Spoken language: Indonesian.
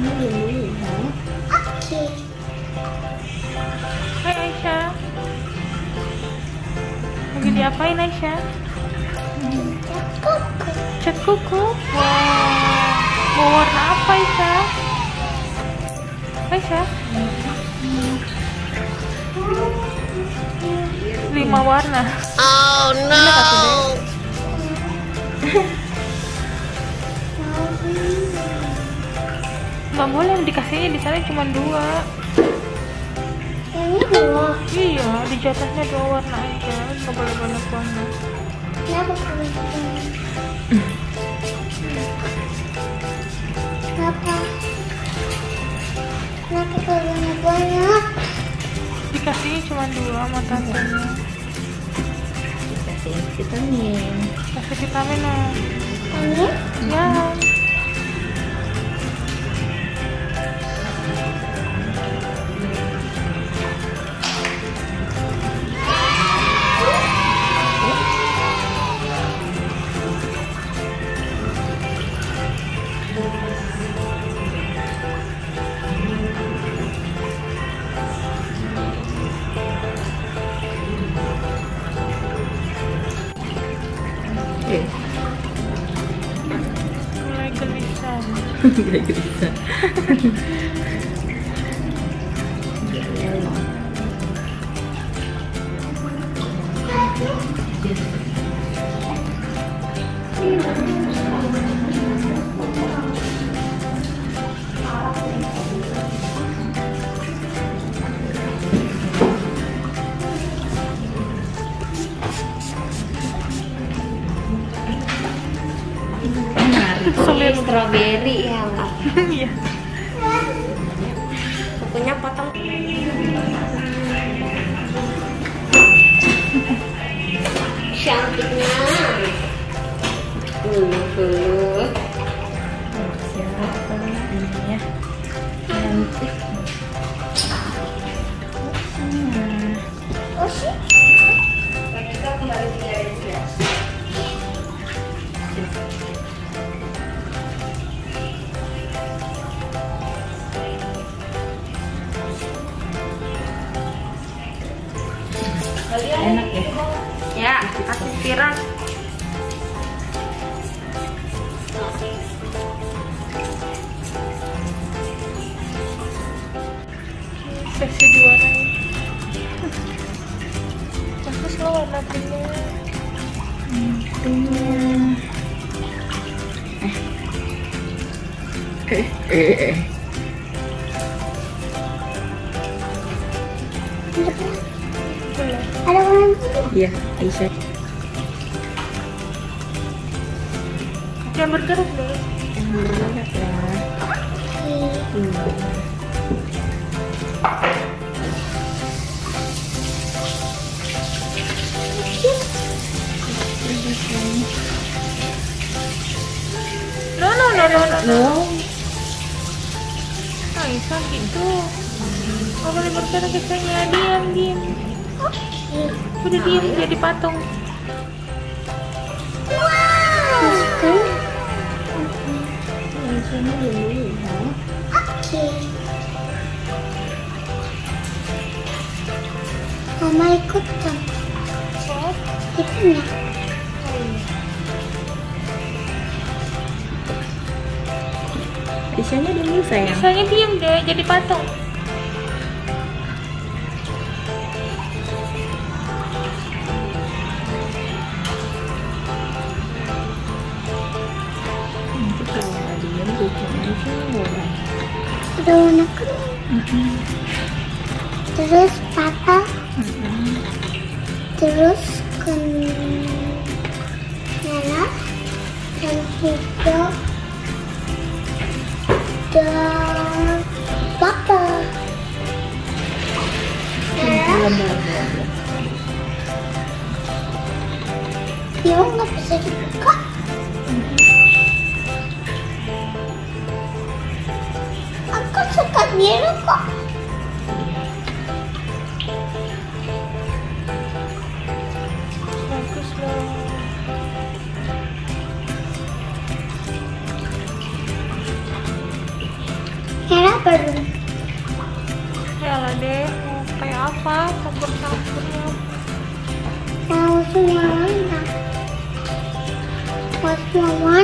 kamu lindungi ya. Oke. Hai Aisyah. Lagi diapain Aisyah? Cat kuku. Wow. Mau warna apa Aisyah? Aisyah? 5 warna. Oh no. Nggak boleh, dikasihnya di sana cuma 2. Ini 2. Iya, di jatahnya 2 warna aja, nggak boleh banyak warna. Kenapa kamu begini? Kenapa? Kenapa kamu banyak? Dikasihnya cuma 2 sama tantenya. Dikasih vitamin. Kasih vitamin ya. Vitamin? Ya. Mulai gelisah. Mulai gelisah. Sulit stroberi ya, Mbak. Iya. Pokoknya potong. Cantiknya. Siapa ini ya? Cantik. Oh sih. Kita kembali dari sini. Enak ya? Ya, kita kukiran. Sesi 2 lagi. Bagus loh warna pinknya. Ada orang? Iya, Aisyah. Jangan bergerak deh. Jangan bergerak ya. No. Aisyah gitu. Kalau boleh bergerak kayaknya diam. Udah diem, jadi patung. Wow. Oke. Mama ikut dong. Ikutnya. Aisyahnya diem sayang. Aisyahnya diem deh, jadi patung. Ada warna kuning, terus patah, terus kuning, merah, dan hijau, dan patah. Ya, nggak bisa dibuka. Biru kok. Bagus loh. apa dulu? Ya lah deh, mau kayak apa? Campur-campurnya mau semua. Mau semua.